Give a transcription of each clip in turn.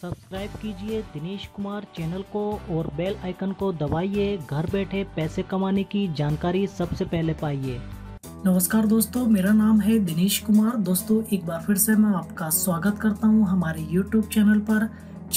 Subscribe कीजिए Dinesh Kumar channel को और बेल आइकन को दबाइए। घर बैठे पैसे कमाने की जानकारी सबसे पहले पाइए। नमस्कार दोस्तों, मेरा नाम है दिनेश कुमार। दोस्तों एक बार फिर से मैं आपका स्वागत करता हूं हमारे YouTube चैनल पर,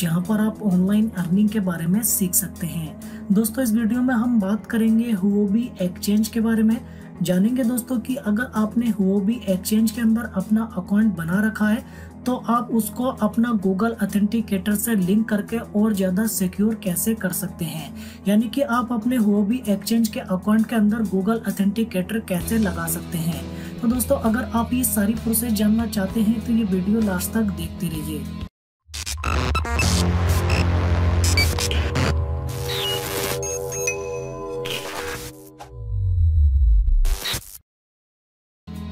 जहां पर आप ऑनलाइन अर्निंग के बारे में सीख सकते हैं। दोस्तों इस वीडियो में हम बात करेंगे हुओबी एक्सचेंज के बारे में। जानेंगे दोस्तों कि अगर आपने हुओबी एक्सचेंज के अंदर अपना अकाउंट बना रखा है तो आप उसको अपना Google ऑथेंटिकेटर से लिंक करके और ज़्यादा सिक्योर कैसे कर सकते हैं, यानी कि आप अपने हुओबी एक्सचेंज के अकाउंट के अंदर Google ऑथेंटिकेटर कैसे लगा सकते हैं। तो दोस्तों अगर आप ये सारी प्रोसेस जानना चाहते हैं तो ये वीडियो लास्ट तक देखते रहिए।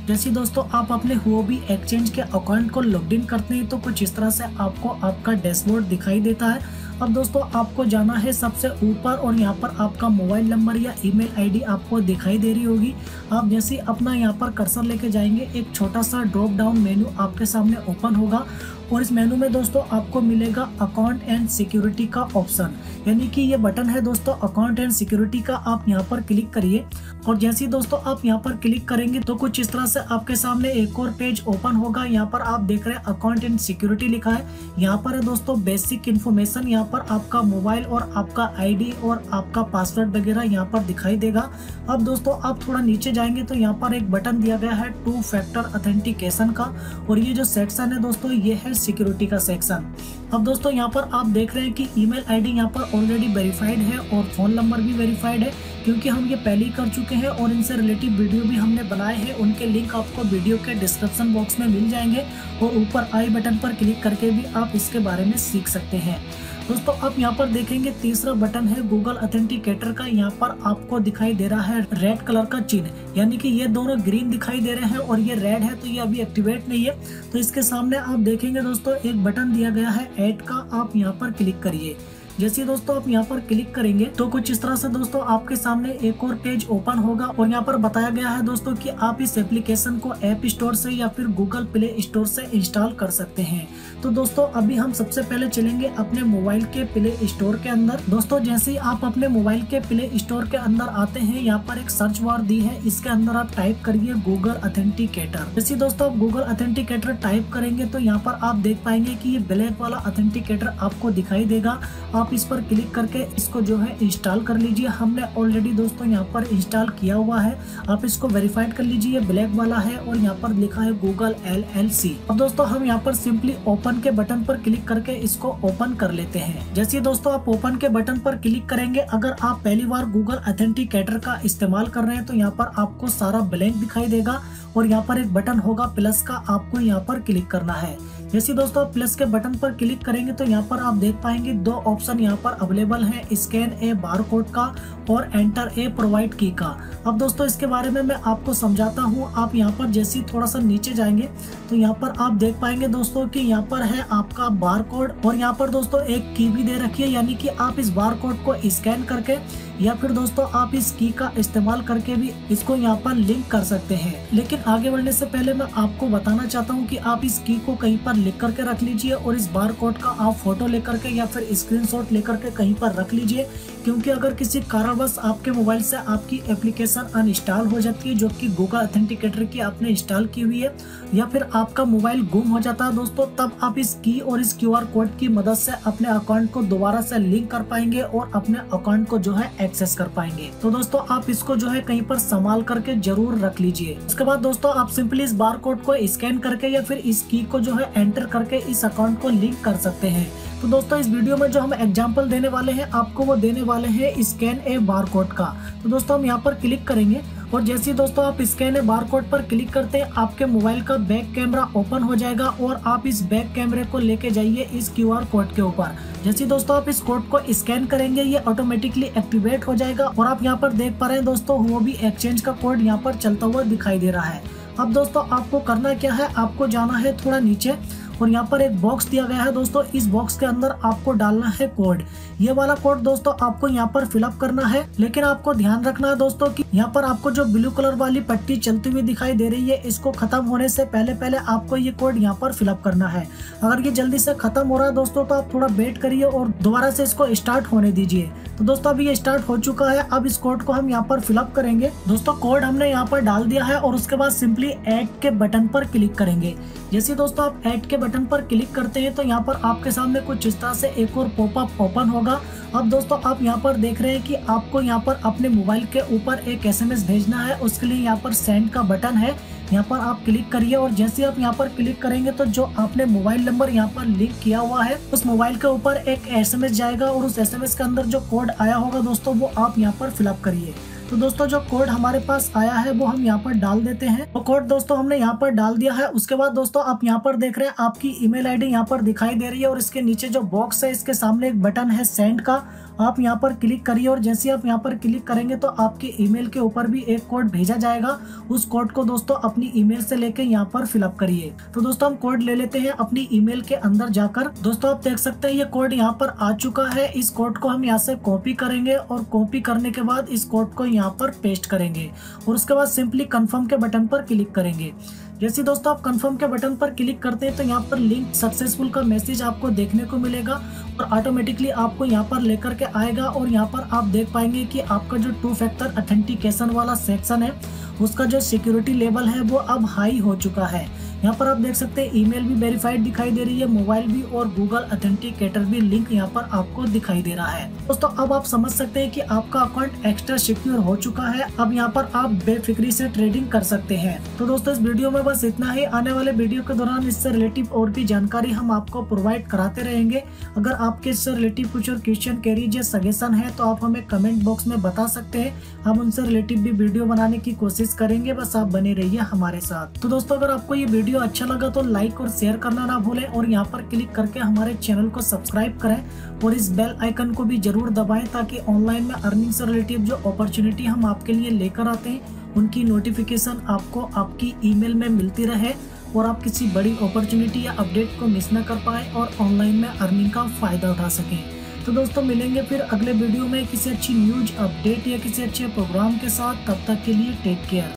जैसे दोस्तों आप अपने हुओबी एक्सचेंज के अकाउंट को लॉग इन करते हैं तो कुछ इस तरह से आपको आपका डैशबोर्ड दिखाई देता है। अब दोस्तों आपको जाना है सबसे ऊपर और यहाँ पर आपका मोबाइल नंबर या ईमेल आईडी आपको दिखाई दे रही होगी। आप जैसे अपना यहाँ पर कर्सर लेके जाएंगे, एक छोटा सा ड्रॉप डाउन मेन्यू आपके सामने ओपन होगा और इस मेनू में दोस्तों आपको मिलेगा अकाउंट एंड सिक्योरिटी का ऑप्शन, यानी कि ये बटन है दोस्तों अकाउंट एंड सिक्योरिटी का। आप यहाँ पर क्लिक करिए और जैसे ही दोस्तों आप यहाँ पर क्लिक करेंगे तो कुछ इस तरह से आपके सामने एक और पेज ओपन होगा। यहाँ पर आप देख रहे हैं अकाउंट एंड सिक्योरिटी लिखा है। यहाँ पर है दोस्तों बेसिक इन्फॉर्मेशन। यहाँ पर आपका मोबाइल और आपका ID और आपका पासवर्ड वगैरह यहाँ पर दिखाई देगा। अब दोस्तों आप थोड़ा नीचे जाएंगे तो यहाँ पर एक बटन दिया गया है 2 फैक्टर ऑथेंटिकेशन का, और ये जो सेक्शन है दोस्तों ये है सिक्योरिटी का सेक्शन। अब दोस्तों यहाँ पर आप देख रहे हैं कि ईमेल आईडी यहाँ पर ऑलरेडी वेरीफाइड है और फ़ोन नंबर भी वेरीफाइड है, क्योंकि हम ये पहले ही कर चुके हैं और इनसे रिलेटेड वीडियो भी हमने बनाए हैं। उनके लिंक आपको वीडियो के डिस्क्रिप्शन बॉक्स में मिल जाएंगे और ऊपर आई बटन पर क्लिक करके भी आप इसके बारे में सीख सकते हैं। दोस्तों आप यहाँ पर देखेंगे तीसरा बटन है Google ऑथेंटिकेटर का। यहाँ पर आपको दिखाई दे रहा है रेड कलर का चिन्ह, यानी कि ये दोनों ग्रीन दिखाई दे रहे हैं और ये रेड है तो ये अभी एक्टिवेट नहीं है। तो इसके सामने आप देखेंगे दोस्तों एक बटन दिया गया है ऐड का, आप यहाँ पर क्लिक करिए। जैसे दोस्तों आप यहाँ पर क्लिक करेंगे तो कुछ इस तरह से दोस्तों आपके सामने एक और पेज ओपन होगा और यहाँ पर बताया गया है दोस्तों कि आप इस एप्लीकेशन को ऐप स्टोर से या फिर Google प्ले स्टोर से इंस्टॉल कर सकते हैं। तो दोस्तों अभी हम सबसे पहले चलेंगे अपने मोबाइल के प्ले स्टोर के अंदर। दोस्तों जैसे ही आप अपने मोबाइल के प्ले स्टोर के अंदर आते हैं, यहाँ पर एक सर्च बार दी है, इसके अंदर आप टाइप करिए Google ऑथेंटिकेटर। जैसे दोस्तों आप Google ऑथेंटिकेटर टाइप करेंगे तो यहाँ पर आप देख पाएंगे कि ये ब्लैक वाला ऑथेंटिकेटर आपको दिखाई देगा। आप इस पर क्लिक करके इसको जो है इंस्टॉल कर लीजिए। हमने ऑलरेडी दोस्तों यहाँ पर इंस्टॉल किया हुआ है, आप इसको वेरीफाइड कर लीजिए। ब्लैक वाला है और यहाँ पर लिखा है Google LLC। अब दोस्तों हम यहाँ पर सिंपली ओपन के बटन पर क्लिक करके इसको ओपन कर लेते हैं। जैसे दोस्तों आप ओपन के बटन पर क्लिक करेंगे, अगर आप पहली बार Google ऑथेंटिकेटर का इस्तेमाल कर रहे हैं तो यहाँ पर आपको सारा ब्लैंक दिखाई देगा और यहाँ पर एक बटन होगा प्लस का, आपको यहाँ पर क्लिक करना है। जैसे दोस्तों आप प्लस के बटन पर क्लिक करेंगे तो यहाँ पर आप देख पाएंगे 2 ऑप्शन यहाँ पर अवेलेबल है, स्कैन ए बार कोड का और एंटर ए प्रोवाइड की का। अब दोस्तों इसके बारे में मैं आपको समझाता हूँ। आप यहाँ पर जैसे ही थोड़ा सा नीचे जाएंगे तो यहाँ पर आप देख पाएंगे दोस्तों कि यहाँ पर है आपका बार कोड और यहाँ पर दोस्तों एक की भी दे रखी है, यानी कि आप इस बार कोड को स्कैन करके या फिर दोस्तों आप इस की का इस्तेमाल करके भी इसको यहाँ पर लिंक कर सकते हैं। लेकिन आगे बढ़ने से पहले मैं आपको बताना चाहता हूँ कि आप इस की को कहीं पर लिख करके रख लीजिए और इस बार कोड का आप फोटो लेकर के या फिर स्क्रीनशॉट लेकर के कहीं पर रख लीजिए, क्योंकि अगर किसी कारणवश आपके मोबाइल से आपकी एप्लीकेशन अनइंस्टॉल हो जाती है जो कि Google ऑथेंटिकेटर की आपने इंस्टॉल की हुई है, या फिर आपका मोबाइल गुम हो जाता है दोस्तों, तब आप इस की और इस QR कोड की मदद से अपने अकाउंट को दोबारा से लिंक कर पाएंगे और अपने अकाउंट को जो है एक्सेस कर पाएंगे। तो दोस्तों आप इसको जो है कहीं पर संभाल करके जरूर रख लीजिए। उसके बाद दोस्तों आप सिंपली इस बार कोड को स्कैन करके या फिर इस की को जो है एंटर करके इस अकाउंट को लिंक कर सकते हैं। तो दोस्तों इस वीडियो में जो हम एग्जांपल देने वाले हैं आपको वो देने वाले हैं स्कैन ए बार कोड का। तो दोस्तों हम यहाँ पर क्लिक करेंगे और जैसे दोस्तों आप स्कैन ए बार कोड पर क्लिक करते हैं आपके मोबाइल का बैक कैमरा ओपन हो जाएगा और आप इस बैक कैमरे को लेके जाइए इस QR कोड के ऊपर। जैसे दोस्तों आप इस कोड को स्कैन करेंगे ये ऑटोमेटिकली एक्टिवेट हो जाएगा और आप यहाँ पर देख पा रहे हैं दोस्तों हुओबी एक्सचेंज का कोड यहाँ पर चलता हुआ दिखाई दे रहा है। अब दोस्तों आपको करना क्या है, आपको जाना है थोड़ा नीचे और यहाँ पर एक बॉक्स दिया गया है दोस्तों। इस बॉक्स के अंदर आपको डालना है कोड। ये वाला कोड दोस्तों आपको यहाँ पर फिलअप करना है, लेकिन आपको ध्यान रखना है दोस्तों कि यहाँ पर आपको जो ब्लू कलर वाली पट्टी चलती हुई दिखाई दे रही है, इसको खत्म होने से पहले आपको ये कोड यहाँ पर फिलअप करना है। अगर ये जल्दी से खत्म हो रहा है दोस्तों तो आप थोड़ा वेट करिए और दोबारा से इसको स्टार्ट होने दीजिए। तो दोस्तों अभी ये स्टार्ट हो चुका है। अब इस कोड को हम यहाँ पर फिलअप करेंगे। दोस्तों कोड हमने यहाँ पर डाल दिया है और उसके बाद सिंपली ऐड के बटन पर क्लिक करेंगे। जैसे दोस्तों आप ऐड के बटन पर क्लिक करते हैं तो यहाँ पर आपके सामने कुछ इस तरह से एक और पॉपअप ओपन होगा। अब दोस्तों आप यहाँ पर देख रहे हैं कि आपको यहाँ पर अपने मोबाइल के ऊपर एक SMS भेजना है। उसके लिए यहाँ पर सेंड का बटन है, यहाँ पर आप क्लिक करिए और जैसे आप यहाँ पर क्लिक करेंगे तो जो आपने मोबाइल नंबर यहाँ पर लिंक किया हुआ है उस मोबाइल के ऊपर एक SMS जाएगा और उस SMS के अंदर जो कोड आया होगा दोस्तों वो आप यहाँ पर फिलअप करिए। तो दोस्तों जो कोड हमारे पास आया है वो हम यहाँ पर डाल देते हैं। वो कोड दोस्तों हमने यहाँ पर डाल दिया है। उसके बाद दोस्तों आप यहाँ पर देख रहे हैं आपकी ईमेल आईडी यहाँ पर दिखाई दे रही है और इसके नीचे जो बॉक्स है इसके सामने एक बटन है सेंड का, आप यहाँ पर क्लिक करिए और जैसे आप यहाँ पर क्लिक करेंगे तो आपके ईमेल के ऊपर भी एक कोड भेजा जाएगा। उस कोड को दोस्तों अपनी ईमेल से लेके यहाँ पर फिलअप करिए। तो दोस्तों हम कोड ले लेते हैं अपनी ईमेल के अंदर जाकर। दोस्तों आप देख सकते हैं ये कोड यहाँ पर आ चुका है। इस कोड को हम यहाँ से कॉपी करेंगे और कॉपी करने के बाद इस कोड को यहाँ पर पेस्ट करेंगे और उसके बाद सिंपली कंफर्म के बटन पर क्लिक करेंगे। जैसे दोस्तों आप कंफर्म के बटन पर क्लिक करते हैं तो यहाँ पर लिंक सक्सेसफुल का मैसेज आपको देखने को मिलेगा और ऑटोमेटिकली आपको यहाँ पर लेकर के आएगा और यहाँ पर आप देख पाएंगे कि आपका जो 2 फैक्टर ऑथेंटिकेशन वाला सेक्शन है उसका जो सिक्योरिटी लेवल है वो अब हाई हो चुका है। यहाँ पर आप देख सकते हैं ईमेल भी वेरीफाइड दिखाई दे रही है, मोबाइल भी और गूगल ऑथेंटिकेटर भी लिंक यहाँ पर आपको दिखाई दे रहा है। दोस्तों अब आप समझ सकते हैं कि आपका अकाउंट एक्स्ट्रा सिक्योर हो चुका है। अब यहाँ पर आप बेफिक्री से ट्रेडिंग कर सकते हैं। तो दोस्तों इस वीडियो में बस इतना ही। आने वाले वीडियो के दौरान इससे रिलेटिव और भी जानकारी हम आपको प्रोवाइड कराते रहेंगे। अगर आपके इससे रिलेटिव कुछ और क्वेश्चन क्वेरीज या सजेशन है तो आप हमें कमेंट बॉक्स में बता सकते हैं। हम उनसे रिलेटिव भी वीडियो बनाने की कोशिश करेंगे। बस आप बने रहिए हमारे साथ। तो दोस्तों अगर आपको ये वीडियो अच्छा लगा तो लाइक और शेयर करना ना भूलें और यहाँ पर क्लिक करके हमारे चैनल को सब्सक्राइब करें और इस बेल आइकन को भी जरूर दबाएं ताकि ऑनलाइन में अर्निंग से रिलेटेड जो अपॉर्चुनिटी हम आपके लिए लेकर आते हैं उनकी नोटिफिकेशन आपको आपकी ईमेल में मिलती रहे और आप किसी बड़ी अपॉर्चुनिटी या अपडेट को मिस न कर पाए और ऑनलाइन में अर्निंग का फायदा उठा सकें। तो दोस्तों मिलेंगे फिर अगले वीडियो में किसी अच्छी न्यूज अपडेट या किसी अच्छे प्रोग्राम के साथ। तब तक के लिए टेक केयर।